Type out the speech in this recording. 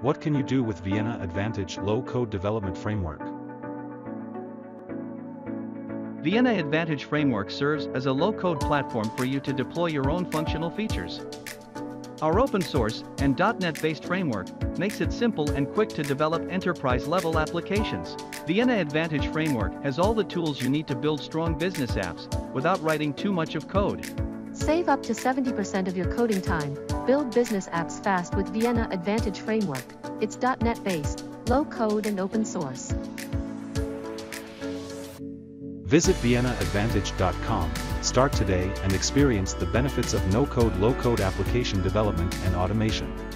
What can you do with Vienna Advantage Low-Code Development Framework? Vienna Advantage Framework serves as a low-code platform for you to deploy your own functional features. Our open-source and .NET-based framework makes it simple and quick to develop enterprise-level applications. Vienna Advantage Framework has all the tools you need to build strong business apps without writing too much of code. Save up to 70% of your coding time. Build business apps fast with Vienna Advantage Framework. It's .NET based, low code and open source. Visit viennaadvantage.com, start today and experience the benefits of no-code, low-code application development and automation.